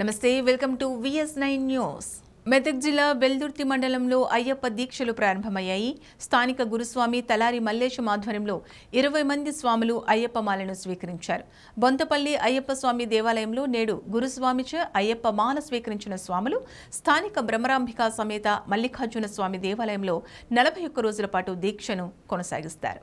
నమస్తే, welcome to VS9 news. Medak జిల్లా బెల్దుర్తి మండలంలో అయ్యప్ప దీక్షలు ప్రారంభమయ్యాయి. స్థానిక గురుస్వామి తలారి మల్లేశం ఆధ్వర్యంలో 20 మంది స్వాములు అయ్యప్ప మాలను స్వీకరించారు. బొంతపల్లి అయ్యప్ప స్వామి దేవాలయంలో నేడు గురుస్వామిచే అయ్యప్ప మాల స్వీకరించిన స్వాములు స్థానిక బ్రహ్మరాంభిక సమేత మల్లికార్జున స్వామి దేవాలయంలో 41 రోజుల పాటు దీక్షను కొనసాగిస్తారు.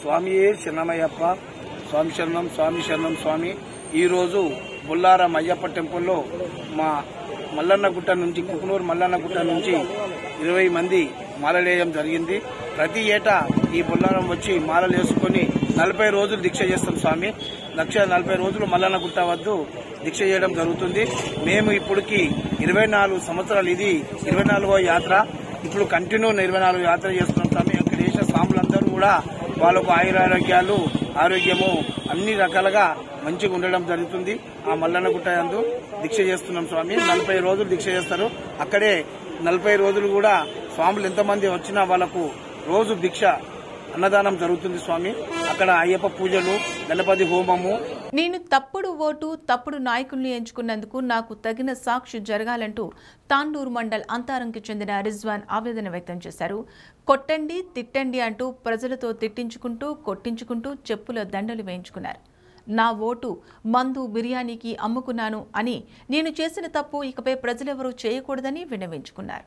స్వామియే శరణమయ్యప్ప, స్వామి శరణం, స్వామి శరణం స్వామి. ఈరోజు బుల్లారం అయ్యప్ప టెంపుల్లో మా కునూరు మల్లన్నగుట్ట నుంచి 20 మంది మాలలేయడం జరిగింది. ప్రతి ఏటా ఈ బుల్లారం వచ్చి మాలలు వేసుకుని 40 రోజులు దీక్ష చేస్తాం స్వామి. 140 రోజులు మల్లన్నగుట్ట వద్ద దీక్ష చేయడం జరుగుతుంది. మేము ఇప్పటికి 24 సంవత్సరాలు, ఇది 24వ యాత్ర. ఇప్పుడు కంటిన్యూ 24 యాత్ర చేస్తున్నాం స్వామి. ఇక్కడ చేసిన స్వాములందరూ కూడా వాళ్ళకు ఆరోగ్యము అన్ని రకాలుగా మంచిగా ఉండడం జరుగుతుంది. ఆ మల్లన్నగుట్ట యందు దీక్ష చేస్తున్నాం స్వామి. 40 రోజులు దీక్ష చేస్తారు. అక్కడే 40 రోజులు కూడా స్వాములు ఎంతమంది వచ్చినా వాళ్లకు రోజు దీక్ష అన్నదానం జరుగుతుంది స్వామి. అక్కడ అయ్యప్ప పూజలు, గణపతి హోమము. నేను తప్పుడు ఓటు, తప్పుడు నాయకుల్ని ఎంచుకున్నందుకు నాకు తగిన సాక్షి జరగాలంటూ తాండూరు మండల్ అంతారంకి చెందిన రిజ్వాన్ ఆవేదన వ్యక్తం చేశారు. కొట్టండి, తిట్టండి అంటూ ప్రజలతో తిట్టించుకుంటూ, కొట్టించుకుంటూ చెప్పుల దండలు వేయించుకున్నారు. నా ఓటు మందు, బిర్యానీకి అమ్ముకున్నాను అని, నేను చేసిన తప్పు ఇకపై ప్రజలెవరూ చేయకూడదని విన్నవించుకున్నారు.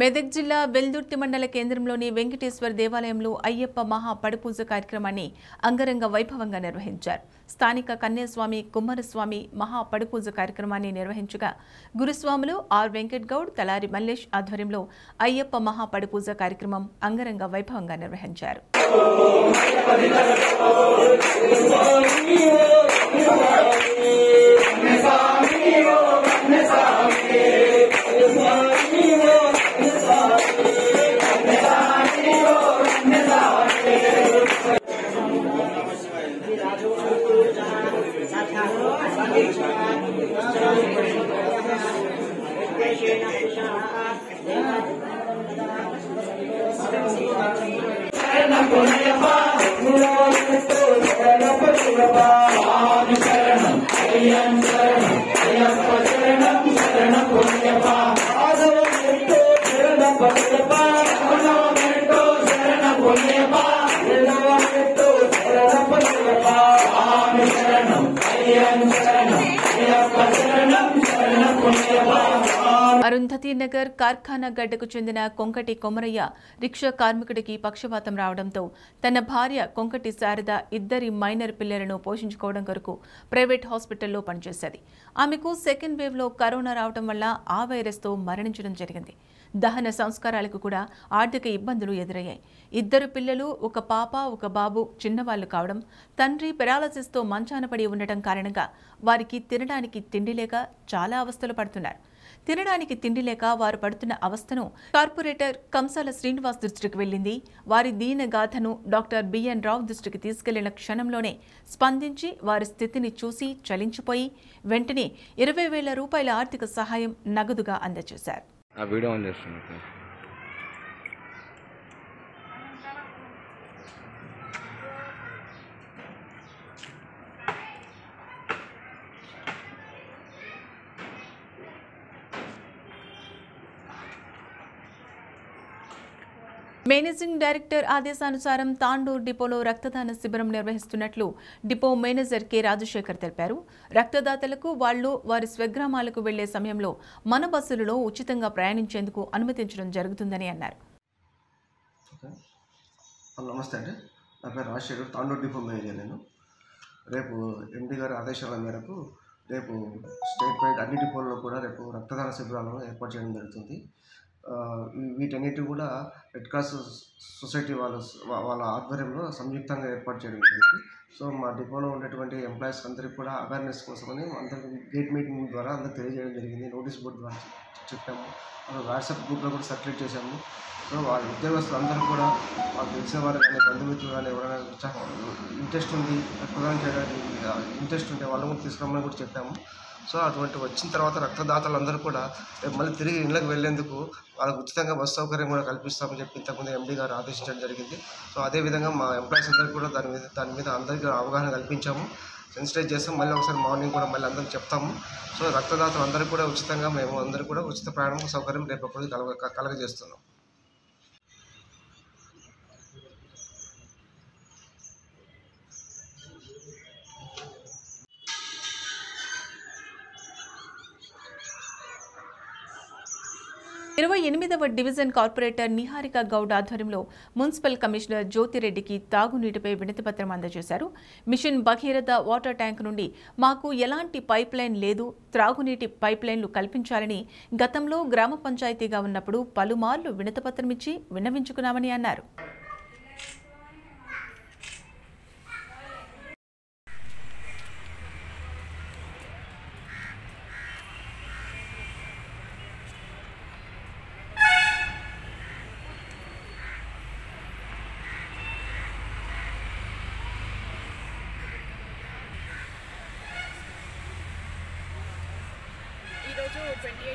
మెదక్ జిల్లా బెల్దుర్తి మండల కేంద్రంలోని వెంకటేశ్వర దేవాలయంలో అయ్యప్ప మహా పడిపూజ కార్యక్రమాన్ని అంగరంగ వైభవంగా నిర్వహించారు. స్థానిక కన్యాస్వామి, కుమ్మరస్వామి మహా పడిపూజ కార్యక్రమాన్ని నిర్వహించగా గురుస్వాములు ఆర్ వెంకట్ గౌడ్, తలారి మల్లేష్ ఆధ్వర్యంలో అయ్యప్ప మహా పడిపూజ కార్యక్రమం అంగరంగ వైభవంగా నిర్వహించారు. అరుంధతి నగర్ కార్ఖానా గడ్డకు చెందిన కొంకటి కొమరయ్య రిక్షా కార్మికుడికి పక్షవాతం రావడంతో తన భార్య కొంకటి శారద ఇద్దరి మైనర్ పిల్లలను పోషించుకోవడం కొరకు ప్రైవేట్ హాస్పిటల్లో పనిచేసేది. ఆమెకు సెకండ్ వేవ్లో కరోనా రావడం వల్ల ఆ వైరస్తో మరణించడం జరిగింది. దహన సంస్కారాలకు కూడా ఆర్థిక ఇబ్బందులు ఎదురయ్యాయి. ఇద్దరు పిల్లలు, ఒక పాప, ఒక బాబు చిన్నవాళ్లు కావడం, తండ్రి పెరాలసిస్తో మంచాన పడి ఉండటం కారణంగా వారికి తినడానికి తిండి లేక చాలా అవస్థలు పడుతున్నారు. తినడానికి తిండి లేక వారు పడుతున్న అవస్థను కార్పొరేటర్ కంసాల శ్రీనివాస్ దృష్టికి వెళ్ళింది. వారి దీనగాథను డాక్టర్ బిఎన్ రావు దృష్టికి తీసుకెళ్లిన క్షణంలోనే స్పందించి వారి స్థితిని చూసి చలించిపోయి వెంటనే 20,000 రూపాయల ఆర్థిక సహాయం నగదుగా అందజేశారు. మేనేజింగ్ డైరెక్టర్ ఆదేశానుసారం తాండూర్ డిపోలో రక్తదాన శిబిరం నిర్వహిస్తున్నట్లు డిపో మేనేజర్ కె రాజశేఖర్ తెలిపారు. రక్తదాతలకు వాళ్లు వారి స్వగ్రామాలకు వెళ్లే సమయంలో మన బస్సులలో ఉచితంగా ప్రయాణించేందుకు అనుమతించడం జరుగుతుందని అన్నారు. నమస్తే అండి, నా పేరు రాజశేఖర్, తాండూర్ డిపో మేనేజర్. నేను రేపు ఎండి గారి ఆదేశాల మేరకు రేపు స్టేట్ వైడ్ అన్ని డిపోల్లో కూడా రేపు రక్తదాన శిబిరాలను ఏర్పాటు చేయడం జరుగుతుంది. వీటన్నిటి కూడా రెడ్ క్రాస్ సొసైటీ వాళ్ళ ఆధ్వర్యంలో సంయుక్తంగా ఏర్పాటు చేయడం జరిగింది. సో మా డిపోలో ఉన్నటువంటి ఎంప్లాయీస్ అందరికీ కూడా అవేర్నెస్ కోసమని అందరికీ గేట్ మీటింగ్ ద్వారా అందరికీ తెలియజేయడం జరిగింది. నోటీస్ బోర్డు ద్వారా చెప్పాము, మనం వాట్సాప్ గ్రూప్లో కూడా సర్క్యులేట్ చేశాము. సో వాళ్ళ ఉద్యోగస్తులు అందరూ కూడా వాళ్ళు తెలిసే వాళ్ళు కానీ బంధుమిత్రులు కానీ ఎవరైనా ఇంట్రెస్ట్ ఉంది రక్తదానం చేయడానికి ఇంట్రెస్ట్ ఉంటే వాళ్ళ ముందు తీసుకురమ్మని కూడా చెప్పాము. సో అటువంటి వచ్చిన తర్వాత రక్తదాతలందరూ కూడా మళ్ళీ తిరిగి ఇళ్ళకి వెళ్ళేందుకు వాళ్ళకు ఉచితంగా బస్సు సౌకర్యం కూడా కల్పిస్తామని చెప్పి ఇంతకుముందు ఎండీ గారు ఆదేశించడం జరిగింది. సో అదేవిధంగా మా ఎంప్లాయీస్ అందరికీ కూడా దాని మీద అందరికీ అవగాహన కల్పించాము, సెన్సిటైజ్ చేస్తాం. మళ్ళీ ఒకసారి మార్నింగ్ కూడా మళ్ళీ అందరికీ చెప్తాము. సో రక్తదాతలు అందరూ కూడా ఉచితంగా మేము అందరూ కూడా ఉచిత ప్రయాణం సౌకర్యం రేపు రోజు కలగజేస్తున్నాం. డివిజన్ కార్పొరేటర్ నిహారిక గౌడ్ ఆధ్వర్యంలో మున్సిపల్ కమిషనర్ జ్యోతిరెడ్డికి తాగునీటిపై వినతిపత్రం అందజేశారు. మిషన్ భగీరథ వాటర్ ట్యాంక్ నుండి మాకు ఎలాంటి పైప్ లైన్ లేదు, త్రాగునీటి పైప్ లైన్లు కల్పించాలని గతంలో గ్రామ పంచాయతీగా ఉన్నప్పుడు పలుమార్లు వినతిపత్రం ఇచ్చి విన్నవించుకున్నామని అన్నారు.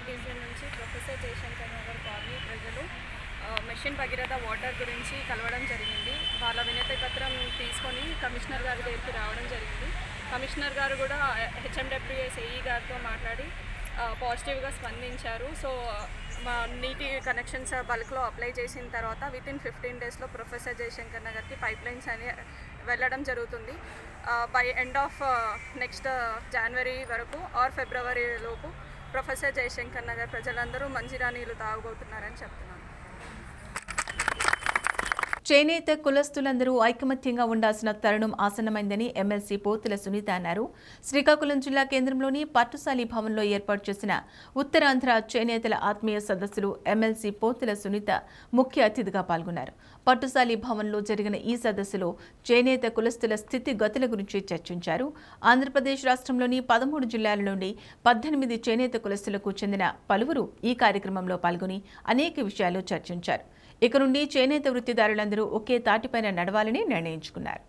డివిజన్ నుంచి ప్రొఫెసర్ జయశంకర్ నగర్ కాలనీ ప్రజలు మిషన్ భగీరథ వాటర్ గురించి కలవడం జరిగింది. వాళ్ళ వినతి పత్రం తీసుకొని కమిషనర్ గారి దగ్గరికి రావడం జరిగింది. కమిషనర్ గారు కూడా HMWSAE గారితో మాట్లాడి పాజిటివ్గా స్పందించారు. సో మా నీటి కనెక్షన్స్ బల్క్లో అప్లై చేసిన తర్వాత వితిన్ 15 డేస్లో ప్రొఫెసర్ జయశంకర్ నగర్కి పైప్ లైన్స్ అని వెళ్ళడం జరుగుతుంది. బై ఎండ్ ఆఫ్ నెక్స్ట్ జనవరి వరకు ఆర్ ఫిబ్రవరి లోపు ప్రొఫెసర్ జయశంకర్ నగర్ ప్రజలందరూ మంచిరా నీళ్లు తాగబోతున్నారని చెప్తున్నారు. చేనేత కులస్తులందరూ ఐకమత్యంగా ఉండాల్సిన తరుణం ఆసన్నమైందని ఎమ్మెల్సీ పోతుల సునీత అన్నారు. శ్రీకాకుళం జిల్లా కేంద్రంలోని పట్టుశాలి భవన్లో ఏర్పాటు చేసిన ఉత్తరాంధ్ర చేనేతల ఆత్మీయ సదస్సులో ఎమ్మెల్సీ పోతుల సునీత ముఖ్య అతిథిగా పాల్గొన్నారు. పట్టుశాలి భవన్లో జరిగిన ఈ సదస్సులో చేనేత కులస్తుల స్థితి గతుల గురించి చర్చించారు. ఆంధ్రప్రదేశ్ రాష్ట్రంలోని 13 జిల్లాల నుండి 18 చేనేత కులస్తులకు చెందిన పలువురు ఈ కార్యక్రమంలో పాల్గొని అనేక విషయాలు చర్చించారు. ఇక నుండి చేనేత వృత్తిదారులందరూ ఒకే తాటిపైన నడవాలని నిర్ణయించుకున్నారు.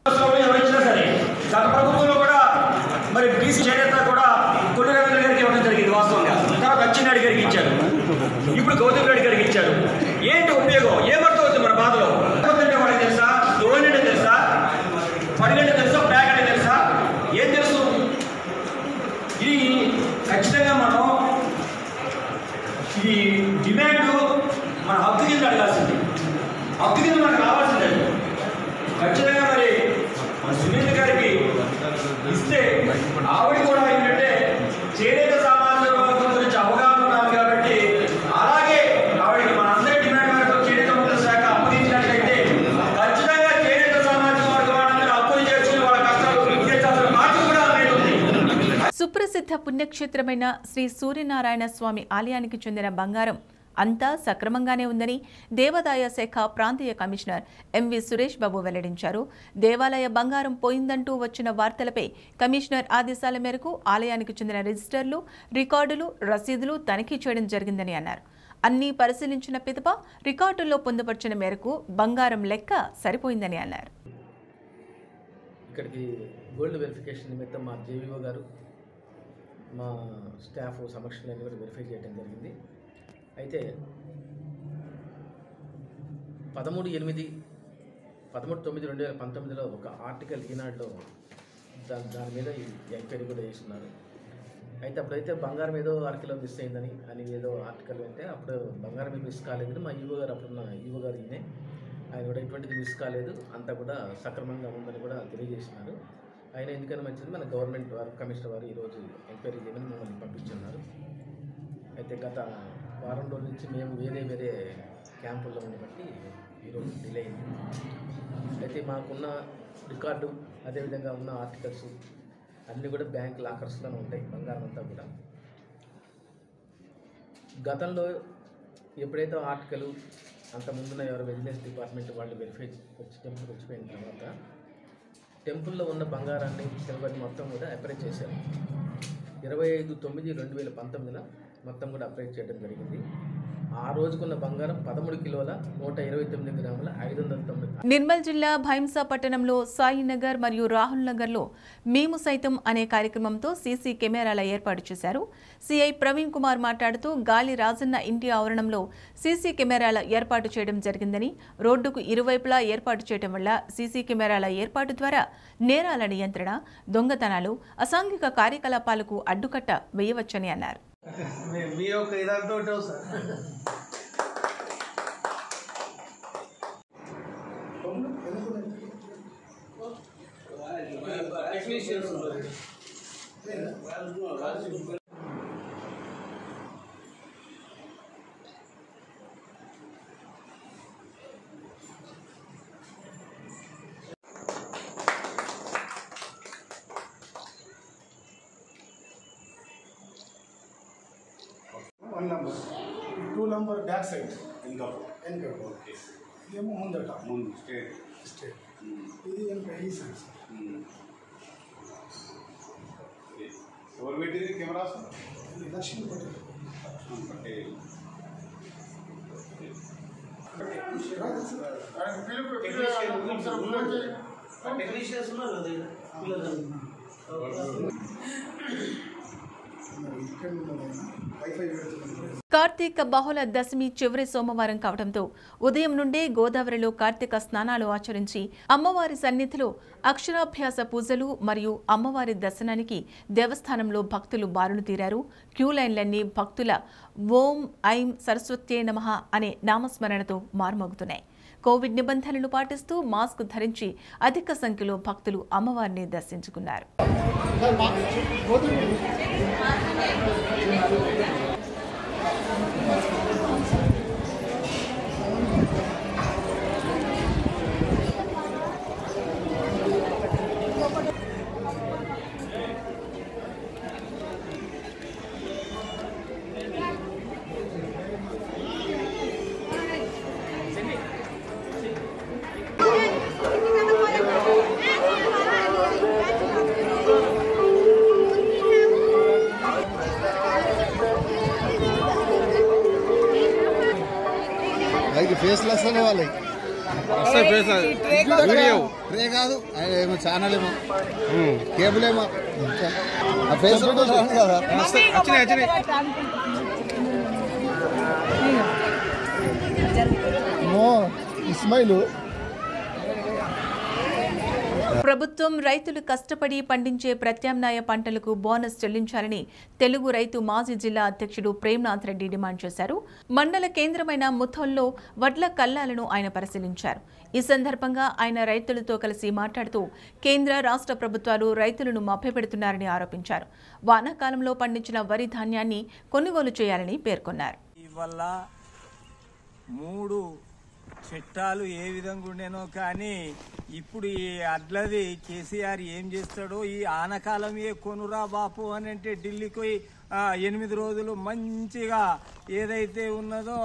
ఇప్పుడు గౌతమ్ రెడ్డి గారికి ఇచ్చారు. ఏంటి ఉపయోగం? ఏమర్థమవుతుంది మన బాధలో? వాడికి తెలుసా, తోడినంటే తెలుసా, పడినంటే తెలుసా, ప్యాక్ అంటే తెలుసా, ఏం తెలుసు? ఇది ఖచ్చితంగా మనం ఈ డిమాండ్ మన హక్కు కింద అడగాల్సింది, హక్కు కింద మనకు రావాల్సిందే. ఖచ్చితంగా మరి మన సునీత గారికి ఇస్తే ఆవిడ కూడా ఏంటంటే చేనేత సామాజిక వర్గం గురించి అవగాహన ఉన్నాను కాబట్టి అలాగే ఆవిడకి మన అందరి డిమాండ్ మేరకు చేనేత మంత్రి శాఖ అప్పగించినట్లయితే ఖచ్చితంగా చేనేత సామాజిక వర్గం అప్పులు చేసుకుని వాళ్ళ కష్టాలు తీర్చాల్సిన బాధ్యత కూడా ఉంటుంది. సుప్రసిద్ధ పుణ్యక్షేత్రమైన శ్రీ సూర్యనారాయణ స్వామి ఆలయానికి చెందిన బంగారం అంతా సక్రమంగానే ఉందని దేవాదాయ శాఖ ప్రాంతీయ కమిషనర్ ఎంవి సురేష్ బాబు వెల్లడించారు. దేవాలయ బంగారం పోయిందంటూ వచ్చిన వార్తలపై కమిషనర్ ఆదేశాల మేరకు ఆలయానికి చెందిన రిజిస్టర్లు, రికార్డులు, రసీదులు తనిఖీ చేయడం జరిగిందని అన్నారు. అన్నీ పరిశీలించిన పిదప రికార్డుల్లో పొందుపరిచిన మేరకు బంగారం లెక్క సరిపోయిందని అన్నారు. ఇక్కడికి గోల్డ్ వెరిఫికేషన్ నిమిత్తం మా జేవీఓ గారు మా స్టాఫ్ సమక్షంలో వెరిఫై చేయడం జరిగింది. అయితే 13/9/2019లో ఒక ఆర్టికల్ ఈనాడులో దాని మీద ఎంక్వైరీ కూడా చేస్తున్నారు. అయితే అప్పుడైతే బంగారం ఏదో అరకిలో మిస్ అయిందని అని ఏదో ఆర్టికల్ అయితే అప్పుడు బంగారం మిస్ కాలేదని మా ఈవో గారు, అప్పుడున్న ఈవో గారు ఈయనే ఆయన కూడా ఎటువంటిది మిస్ కాలేదు, అంతా కూడా సక్రమంగా ఉందని కూడా తెలియజేసినారు. ఆయన ఎందుకైనా మంచిది, మన గవర్నమెంట్ వారు కమిషనర్ వారు ఈరోజు ఎంక్వైరీ చేయమని మమ్మల్ని పంపించున్నారు. అయితే గత వారం రోజుల నుంచి మేము వేరే వేరే క్యాంపుల్లో ఉండబట్టి ఈరోజు డిలే అయింది. అయితే మాకున్న రికార్డు అదేవిధంగా ఉన్న ఆర్టికల్స్ అన్నీ కూడా బ్యాంక్ లాకర్స్లోనే ఉంటాయి, బంగారం అంతా కూడా. గతంలో ఎప్పుడైతే ఆర్టికల్ అంతకుముందున్న ఎవరు బిజినెస్ డిపార్ట్మెంట్ వాళ్ళు వెరిఫై వచ్చి టెంపుల్కి వచ్చిపోయిన తర్వాత టెంపుల్లో ఉన్న బంగారాన్ని సిల్వర్ని మొత్తం కూడా అప్లై చేశారు. 25/9/2019 మొత్తం కూడా అప్లై చేయడం జరిగింది. ఆ రోజుకున్న బంగారం 13 కిలోల 129 గ్రాముల 590. నిర్మల్ జిల్లా భైంసా పట్టణంలో సాయినగర్ మరియు రాహుల్ నగర్లో మేము సైతం అనే కార్యక్రమంతో సీసీ కెమెరాల ఏర్పాటు చేశారు. సిఐ ప్రవీణ్ కుమార్ మాట్లాడుతూ గాలి రాజన్న ఇంటి ఆవరణంలో సీసీ కెమెరాల ఏర్పాటు చేయడం జరిగిందని, రోడ్డుకు ఇరువైపులా ఏర్పాటు చేయడం వల్ల సీసీ కెమెరాల ఏర్పాటు ద్వారా నేరాల నియంత్రణ, దొంగతనాలు, అసాంఘిక కార్యకలాపాలకు అడ్డుకట్ట వేయవచ్చని అన్నారు. మీ యొక్క ఇదంతా ఉంటావు sir, number back side end up okay demo mundata mund straight idi en pay sense over beti camera sir darshan patel technician sir pillar కార్తీక బహుళ దశమి చివరి సోమవారం కావడంతో ఉదయం నుండే గోదావరిలో కార్తీక స్నానాలు ఆచరించి అమ్మవారి సన్నిధిలో అక్షరాభ్యాస పూజలు మరియు అమ్మవారి దర్శనానికి దేవస్థానంలో భక్తులు బారులు తీరారు. క్యూ లైన్లన్నీ భక్తుల ఓం ఐం సరస్వత్యై నమః అనే నామస్మరణతో మార్మోగుతున్నాయి. కోవిడ్ నిబంధనలు పాటిస్తూ మాస్క్ ధరించి అధిక సంఖ్యలో భక్తులు అమ్మవారిని దర్శించుకున్నారు. ప్రభుత్వం రైతులు కష్టపడి పండించే ప్రత్యామ్నాయ పంటలకు బోనస్ చెల్లించాలని తెలుగు రైతు మాజీ జిల్లా అధ్యక్షుడు ప్రేమ్నాథ్ రెడ్డి డిమాండ్ చేశారు. మండల కేంద్రమైన ముథోల్లో వడ్ల కల్లాలను ఆయన పరిశీలించారు. ఈ సందర్భంగా ఆయన రైతులతో కలిసి మాట్లాడుతూ కేంద్ర రాష్ట్ర ప్రభుత్వాలు రైతులను మభ్యపెడుతున్నారని ఆరోపించారు. వానాకాలంలో పండించిన వరి ధాన్యాన్ని కొనుగోలు చేయాలని పేర్కొన్నారు. ఇవల్ల 3 చట్టాలు ఏ విధంగా ఉండేనో కానీ ఇప్పుడు ఈ అడ్లది కేసీఆర్ ఏం చేస్తాడో, ఈ ఆనకాలం ఏ కొనురా బాపు అని అంటే ఢిల్లీకి పోయి 8 రోజులు మంచిగా ఏదైతే ఉన్నదో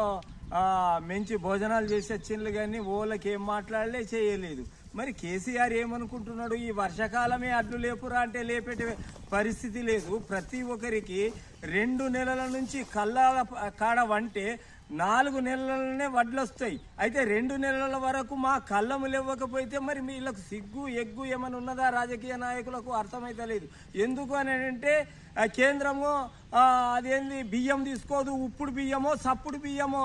మంచి భోజనాలు చేసి వచ్చిండ్లు కానీ ఓళ్ళకి ఏం మాట్లాడలే చేయలేదు. మరి కేసీఆర్ ఏమనుకుంటున్నాడు, ఈ వర్షాకాలమే అడ్డు లేపురా అంటే లేపేట పరిస్థితి లేదు. ప్రతి ఒక్కరికి 2 నెలల నుంచి కళ్ళాల కాడ వంటే 4 నెలలనే వడ్లు వస్తాయి. అయితే 2 నెలల వరకు మా కళ్ళము లేవకపోతే మరి వీళ్ళకు సిగ్గు ఎగ్గు ఏమైనా ఉన్నదా? రాజకీయ నాయకులకు అర్థమైతలేదు. ఎందుకు అని అంటే కేంద్రము అదేంది బియ్యం తీసుకోదు, ఉప్పుడు బియ్యమో సప్పుడు బియ్యమో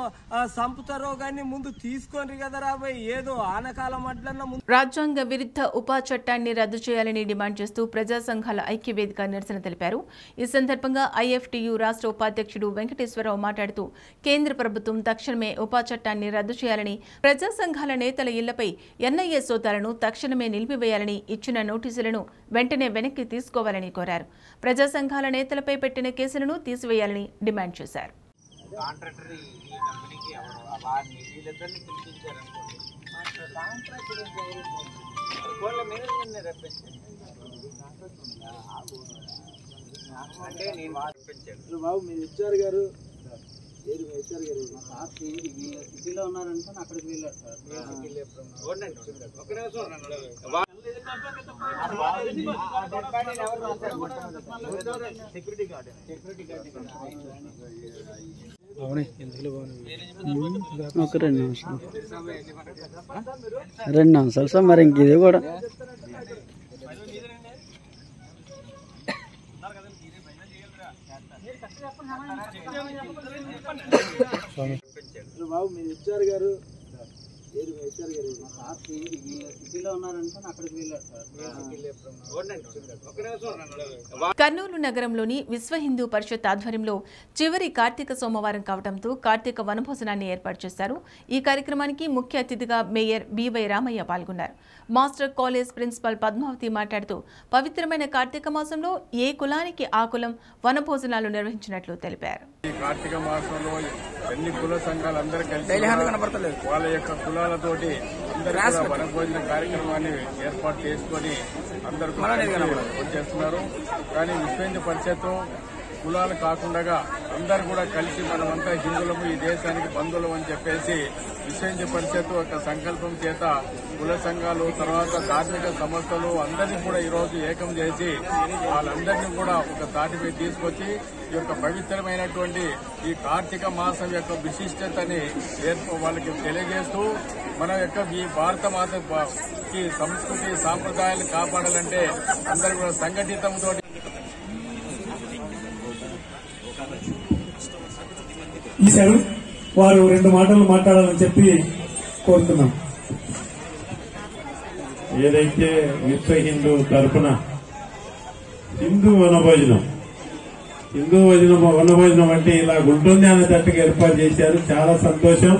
సంపుతారో కానీ ముందు తీసుకోండి కదా రాబోయ్, ఏదో ఆనకాలం అట్లన్నా. రాజ్యాంగ విరుద్ధ ఉపా చట్టాన్ని రద్దు చేయాలని డిమాండ్ చేస్తూ ప్రజా సంఘాల ఐక్యవేదిక నిరసన తెలిపారు. ఈ సందర్భంగా IFTU రాష్ట్ర ఉపాధ్యక్షుడు వెంకటేశ్వరరావు మాట్లాడుతూ కేంద్ర ప్రభుత్వం తక్షణమే ఉపా చట్టాన్ని రద్దు చేయాలని చేయాలని ప్రజా సంఘాల నేతల ఇళ్లపై ఎన్ఐఏ సోదాలను తక్షణమే నిలిపివేయాలని ఇచ్చిన నోటీసులను వెంటనే వెనక్కి తీసుకోవాలని కోరారు. ప్రజా సంఘాల నేతలపై పెట్టిన కేసులను తీసివేయాలని డిమాండ్ చేశారు. బాబు మీరు హెచ్ఆర్ గారు సిటీలో ఉన్నారంటే అక్కడికి వెళ్ళారు ఒక 2 నిమిషాలు సార్. మరి ఇంక ఇది కూడా బాబు మీరు హెచ్ఆర్ గారు కర్నూలు నగరంలోని విశ్వ హిందూ పరిషత్ ఆధ్వర్యంలో చివరి కార్తీక సోమవారం కావడంతో కార్తీక వనభోజనాన్ని ఏర్పాటు చేశారు. ఈ కార్యక్రమానికి ముఖ్య అతిథిగా మేయర్ బివై రామయ్య పాల్గొన్నారు. మాస్టర్ కాలేజ్ ప్రిన్సిపల్ పద్మావతి మాట్లాడుతూ పవిత్రమైన కార్తీక మాసంలో ఏ కులానికి ఆ కులం వనభోజనాలు నిర్వహించినట్లు తెలిపారు. కులాలతోటి వనభోజన కార్యక్రమాన్ని ఏర్పాటు చేసుకుని అందరూ చేస్తున్నారు. కానీ విశ్వ పరిషత్తు కులాలు కాకుండా అందరు కూడా కలిసి మనమంతా హిందువులము, ఈ దేశానికి బంధువులు అని చెప్పేసి విశ్వ పరిషత్తు యొక్క సంకల్పం చేత కుల సంఘాలు, తర్వాత ధార్మిక సంస్థలు అందరినీ కూడా ఈరోజు ఏకం చేసి వాళ్ళందరినీ కూడా ఒక తాటిపై తీసుకొచ్చి ఈ యొక్క పవిత్రమైనటువంటి ఈ కార్తీక మాసం యొక్క విశిష్టతని వాళ్ళకి తెలియజేస్తూ మన యొక్క ఈ భారత మాతకి సంస్కృతి సాంప్రదాయాలను కాపాడాలంటే అందరూ కూడా సంఘటితంతో వారు 2 మాటలు మాట్లాడాలని చెప్పి కోరుతున్నాం. ఏదైతే విశ్వ హిందూ తరపున హిందూ వనభోజనం అంటే ఇలా ఉంటుంది అనేటట్టుగా ఏర్పాటు చేశారు. చాలా సంతోషం.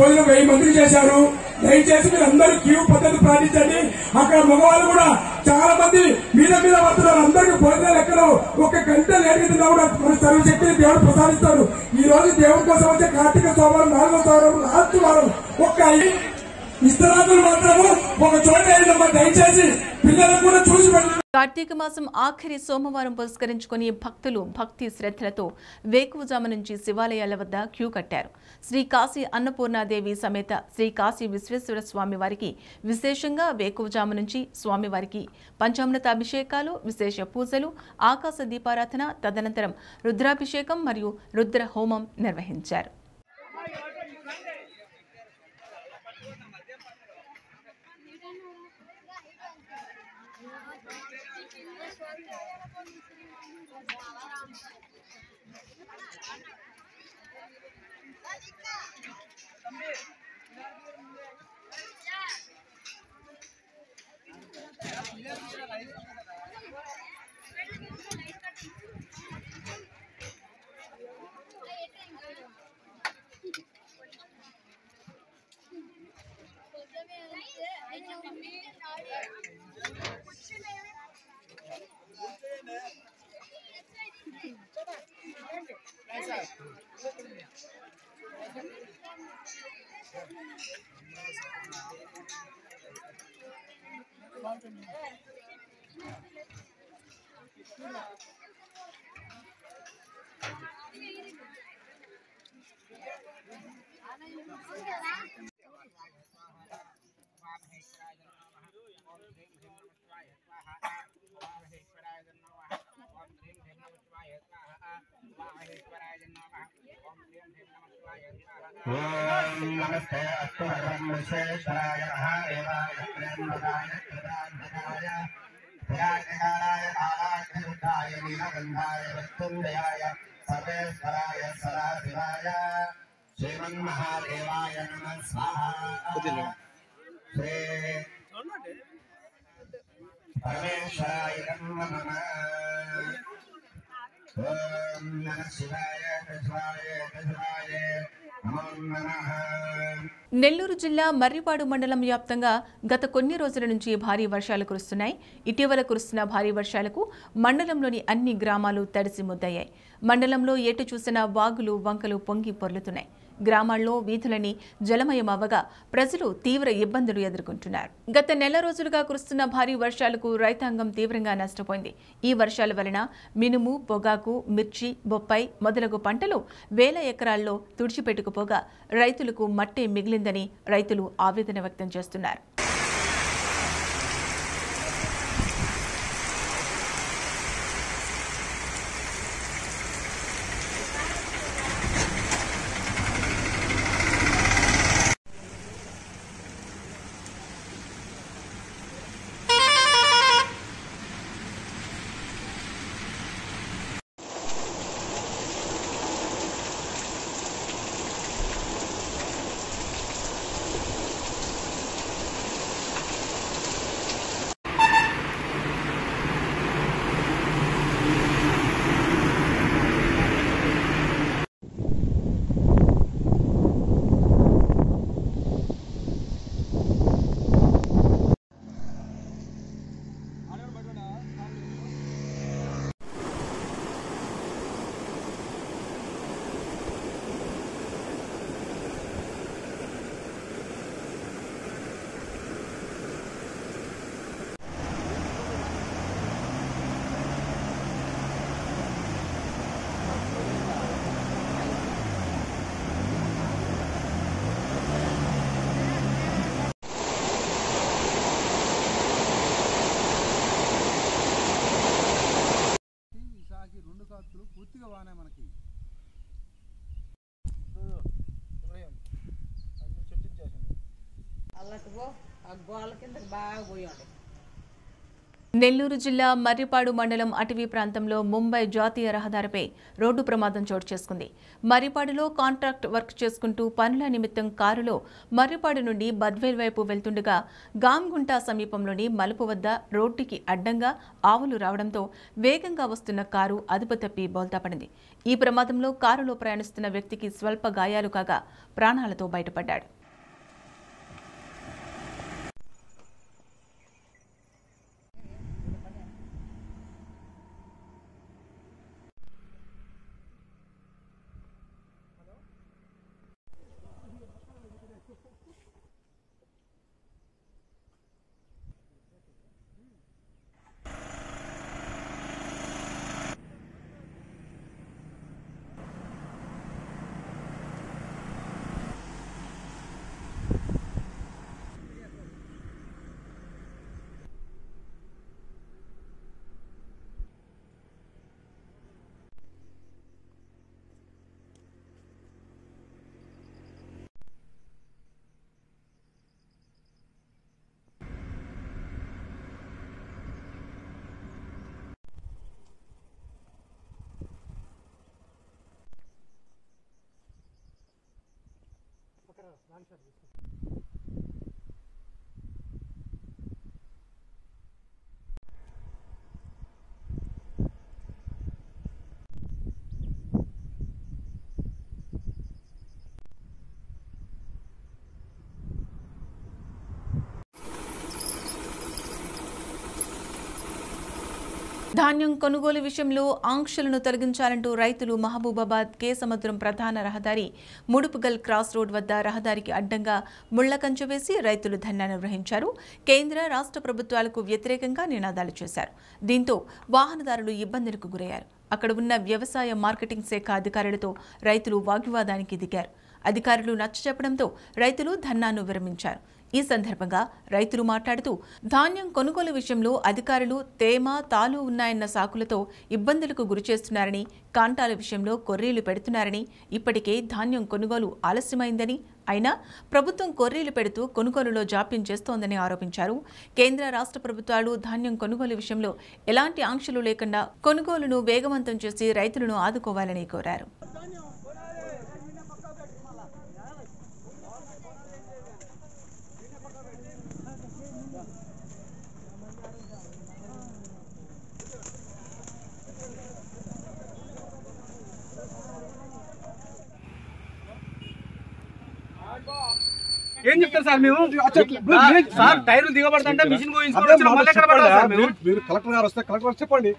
భోజనం 1000 మందికి చేశారు. దయచేసి మీరు అందరూ క్యూ పద్ధతి పాటించండి. అక్కడ మగవాళ్ళు కూడా చాలా మంది మీద వస్తున్నారు. అందరికీ భోజనాలు ఎక్కడ 1 గంట లేటుతున్నా కూడా మన సర్వశక్తిని దేవుడు ప్రసాదిస్తాడు. ఈ రోజు దేవుడి కోసం వచ్చే కార్తీక సోమవారం 4వ సోమవారం లాస్ట్ వారం. ఇస్తరాకులు మాత్రము ఒక చోట దయచేసి పిల్లలకు కూడా చూసి పెట్టండి. కార్తీక మాసం ఆఖరి సోమవారం పురస్కరించుకుని భక్తులు భక్తి శ్రద్ధలతో వేకువజామ నుంచి శివాలయాల వద్ద క్యూ కట్టారు. శ్రీ కాశీ అన్నపూర్ణాదేవి సమేత శ్రీ కాశీ విశ్వేశ్వర స్వామివారికి విశేషంగా వేకువజామ నుంచి స్వామివారికి పంచామృత అభిషేకాలు, విశేష పూజలు, ఆకాశ దీపారాధన, తదనంతరం రుద్రాభిషేకం మరియు రుద్ర హోమం నిర్వహించారు. నమస్తే అస్తు విశ్వేశ్వరాయ మహాదేవాయ ప్రేమదాయ ప్రదాయ ప్రయాణాయ ఆరాధ్యుతాయ నీలగంధాయ వృత్తుందయాయ సర్వేశ్వరాయ సదాశివాయ శ్రీమన్మహాదేవాయ నమః స్వాహా. నెల్లూరు జిల్లా మర్రిపాడు మండలం వ్యాప్తంగా గత కొన్ని రోజుల నుంచి భారీ వర్షాలు కురుస్తున్నాయి. ఇటీవల కురుస్తున్న భారీ వర్షాలకు మండలంలోని అన్ని గ్రామాలు తడిసి ముద్దయ్యాయి. మండలంలో ఎటు చూసిన వాగులు వంకలు పొంగి పొర్లుతున్నాయి. గ్రామాల్లో వీధులని జలమయం అవ్వగా ప్రజలు తీవ్ర ఇబ్బందులు ఎదుర్కొంటున్నారు. గత నెల రోజులుగా కురుస్తున్న భారీ వర్షాలకు రైతాంగం తీవ్రంగా నష్టపోయింది. ఈ వర్షాల వలన మినుము, పొగాకు, మిర్చి, బొప్పాయి మొదలగు పంటలు వేల ఎకరాల్లో తుడిచిపెట్టుకుపోగా రైతులకు మట్టే మిగిలిందని రైతులు ఆవేదన వ్యక్తం చేస్తున్నారు. నెల్లూరు జిల్లా మర్రిపాడు మండలం అటవీ ప్రాంతంలో ముంబై జాతీయ రహదారిపై రోడ్డు ప్రమాదం చోటు చేసుకుంది. మర్రిపాడులో కాంట్రాక్ట్ వర్క్ చేసుకుంటూ పనుల నిమిత్తం కారులో మర్రిపాడు నుండి బద్వేల్ వైపు వెళ్తుండగా గాంగుంట సమీపంలోని మలుపు వద్ద రోడ్డుకి అడ్డంగా ఆవులు రావడంతో వేగంగా వస్తున్న కారు అదుపు తప్పి బోల్తాపడింది. ఈ ప్రమాదంలో కారులో ప్రయాణిస్తున్న వ్యక్తికి స్వల్ప గాయాలు కాగా ప్రాణాలతో బయటపడ్డాడు. ధాన్యం కొనుగోలు విషయంలో ఆంక్షలను తొలగించాలంటూ రైతులు మహబూబాబాద్ కేసముద్రం ప్రధాన రహదారి ముడుపుగల్ క్రాస్ రోడ్ వద్ద రహదారికి అడ్డంగా ముళ్ల కంచె వేసి రైతులు ధర్నా నిర్వహించారు. కేంద్ర రాష్ట్ర ప్రభుత్వాలకు వ్యతిరేకంగా నినాదాలు చేశారు. దీంతో వాహనదారులు ఇబ్బందులకు గురయ్యారు. అక్కడ ఉన్న వ్యవసాయ మార్కెటింగ్ శాఖ అధికారులతో రైతులు వాగ్వివాదానికి దిగారు. అధికారులు నచ్చచెప్పడంతో రైతులు ధర్నాను విరమించారు. ఈ సందర్భంగా రైతులు మాట్లాడుతూ ధాన్యం కొనుగోలు విషయంలో అధికారులు తేమ, తాలు ఉన్నాయన్న సాకులతో ఇబ్బందులకు గురిచేస్తున్నారని, కాంటాల విషయంలో కొర్రీలు పెడుతున్నారని, ఇప్పటికే ధాన్యం కొనుగోలు ఆలస్యమైందని, అయినా ప్రభుత్వం కొర్రీలు పెడుతూ కొనుగోలులో జాప్యం చేస్తోందని ఆరోపించారు. కేంద్ర రాష్ట్ర ప్రభుత్వాలు ధాన్యం కొనుగోలు విషయంలో ఎలాంటి ఆంక్షలు లేకుండా కొనుగోలును వేగవంతం చేసి రైతులను ఆదుకోవాలని కోరారు. ఏం చెప్తారు సార్ మీరు? సార్ టైర్లు దిగబడతా మిషన్ మీరు కలెక్టర్ గారు వస్తే కలెక్టర్ గారు చెప్పండి,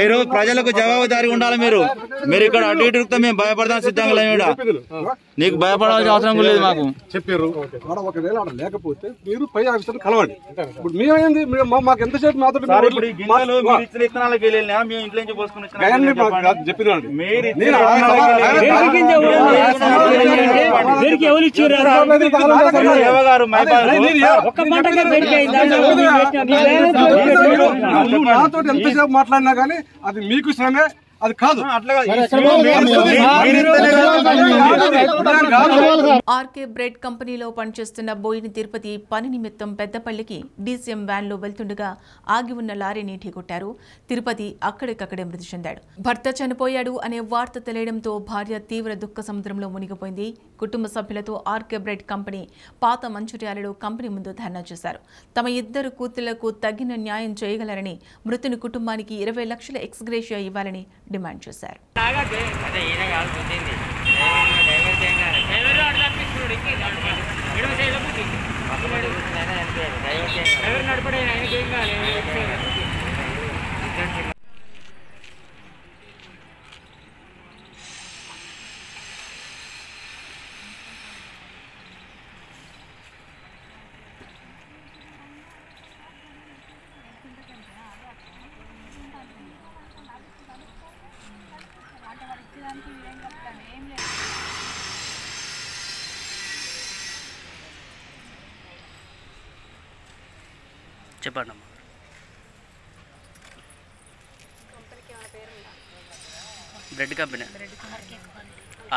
మీరు ప్రజలకు జవాబుదారీ ఉండాలి. మీరు మీరు ఇక్కడ అటు ఇటు మేము భయపడదాం సిద్ధంగా లేడా? నీకు భయపడాల్సిన అవసరం లేదు మాకు చెప్పారు. ఒకవేళ అక్కడ లేకపోతే మీరు పై ఆఫీసర్ కలవండి. ఇప్పుడు మేమేంది మాకు ఎంతసేపు నాతో ఎంతసేపు మాట్లాడినా కానీ అది మీకు శ్రమే, అది కాదు. ఆర్కే బ్రెడ్ కంపెనీలో పనిచేస్తున్న బోయిన తిరుపతి పని నిమిత్తం పెద్దపల్లికి డీసీఎం వ్యాన్ లో వెళ్తుండగా ఆగి ఉన్న లారీని ఢీకొట్టారు. తిరుపతి అక్కడికక్కడే మృతి చెందాడు. భర్త చనిపోయాడు అనే వార్త తెలియడంతో భార్య తీవ్ర దుఃఖ సముద్రంలో మునిగిపోయింది. కుటుంబ సభ్యులతో ఆర్కే బ్రెడ్ కంపెనీ పాత మంచుర్యాలలో కంపెనీ ముందు ధర్నా చేశారు. తమ ఇద్దరు కూతుళ్లకు తగిన న్యాయం చేయగలరని, మృతుని కుటుంబానికి 20 లక్షల ఎక్స్గ్రేషియా ఇవ్వాలని డిమాండ్ చేశారు. చెప్పండి అమ్మా. Bread company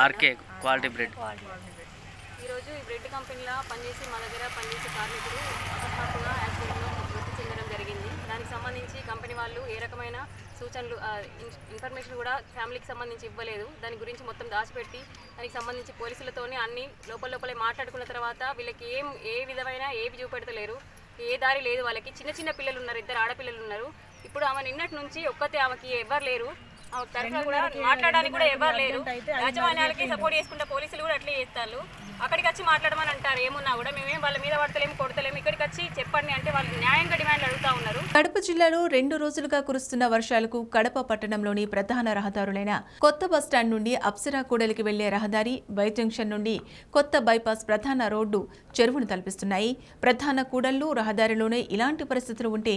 RK quality bread. ఈరోజు ఈ బ్రెడ్ కంపెనీలో పనిచేసి మా దగ్గర పనిచేసే కార్మికులు అకస్మాత్తుగా యాక్సిడెంట్లో మృతి చెందడం జరిగింది. దానికి సంబంధించి కంపెనీ వాళ్ళు ఏ రకమైన సూచనలు ఇన్ఫర్మేషన్ కూడా ఫ్యామిలీకి సంబంధించి ఇవ్వలేదు. దాని గురించి మొత్తం దాచిపెట్టి దానికి సంబంధించి పోలీసులతోనే అన్ని లోపలే మాట్లాడుకున్న తర్వాత వీళ్ళకి ఏ విధమైన ఏవి చూపెడతలేరు, ఏ దారి లేదు. వాళ్ళకి చిన్న పిల్లలు ఉన్నారు, 2 ఆడపిల్లలు ఉన్నారు. ఇప్పుడు ఆమె నిన్నటి నుంచి ఒక్కతే, ఆమెకి ఎవరు లేరు, ఆమె తరఫున కూడా మాట్లాడడానికి కూడా ఎవరు లేరు. యాజమాన్యాలకి సపోర్ట్ చేసుకుంటే పోలీసులు కూడా అట్లే చేస్తారు. అక్కడికి వచ్చి మాట్లాడమని అంటారు. ఏమున్నా కూడా మేమేం వాళ్ళ మీద పడతలేము, కొడతలేము. ఇక్కడికి వచ్చి చెప్పండి అంటే వాళ్ళు న్యాయంగా డిమాండ్ అడుగుతా ఉన్నారు. కడప జిల్లాలో 2 రోజులుగా కురుస్తున్న వర్షాలకు కడప పట్టణంలోని ప్రధాన రహదారులైన కొత్త బస్టాండ్ నుండి అప్సరా కూడలికి వెళ్లే రహదారి, బై జంక్షన్ నుండి కొత్త బైపాస్ ప్రధాన రోడ్డు చెరువును తలపిస్తున్నాయి. ప్రధాన కూడళ్లు రహదారిలోనే ఇలాంటి పరిస్థితులు ఉంటే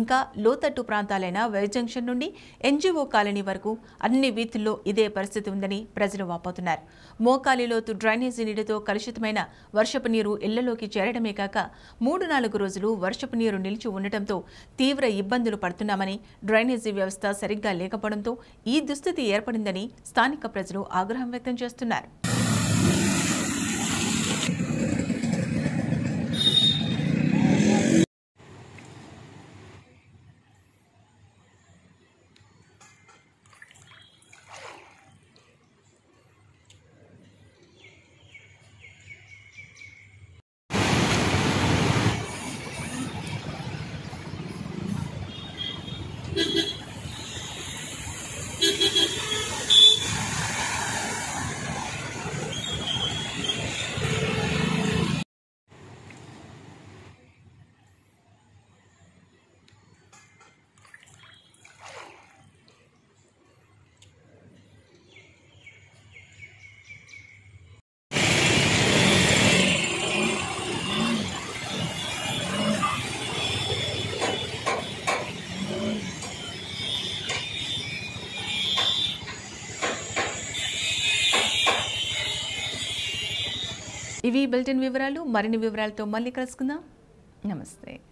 ఇంకా లోతట్టు ప్రాంతాలైన వై జంక్షన్ నుండి ఎన్జీఓ కాలనీ వరకు అన్ని వీధుల్లో ఇదే పరిస్థితి ఉందని ప్రజలు వాపోతున్నారు. మోకాలి లోతు డ్రైనేజీ నీటితో కలుషితమైన వర్షపు నీరు ఇళ్లలోకి చేరడమే కాక 3-4 రోజులు వర్షపు నీరు నిలిచి ఉండటంతో తీవ్ర ఇబ్బందులు పడుతున్నామని, డ్రైనేజీ వ్యవస్థ సరిగ్గా లేకపోవడంతో ఈ దుస్థితి ఏర్పడిందని స్థానిక ప్రజలు ఆగ్రహం వ్యక్తం చేస్తున్నారు. ఇవి బులెటిన్ వివరాలు. మరిన్ని వివరాలతో మళ్ళీ కలుసుకుందాం. నమస్తే.